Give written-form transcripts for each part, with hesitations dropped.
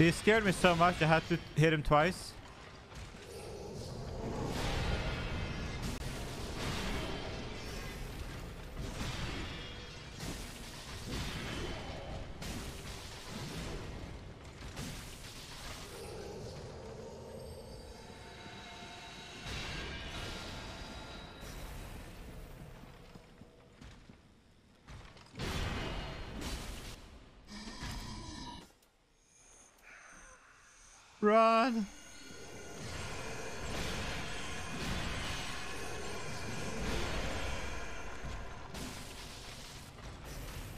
He scared me so much I had to hit him twice. Run!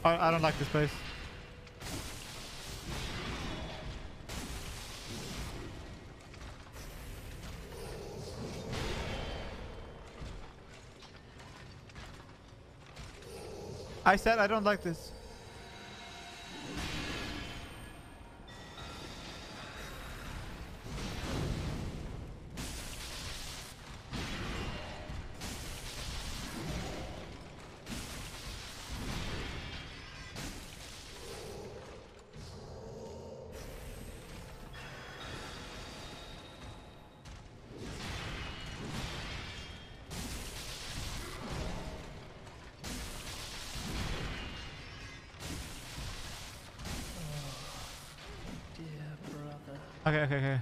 I don't like this place. I said I don't like this. Okay, okay, okay.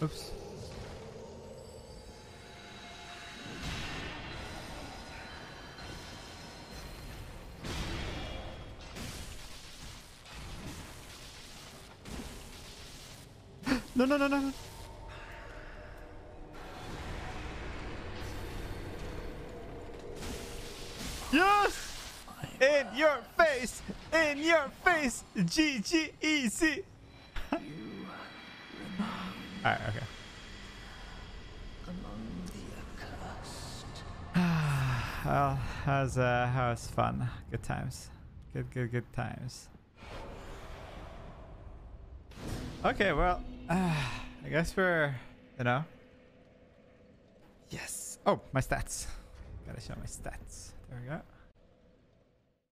Oops. No, no, no, no, no. Yes! In your face! In your face! GGEC! Alright, okay. Among the accursed. Well, that was fun. Good times. Good times. Okay, well, I guess we're, you know. Yes. Oh, my stats. Gotta show my stats. There we go.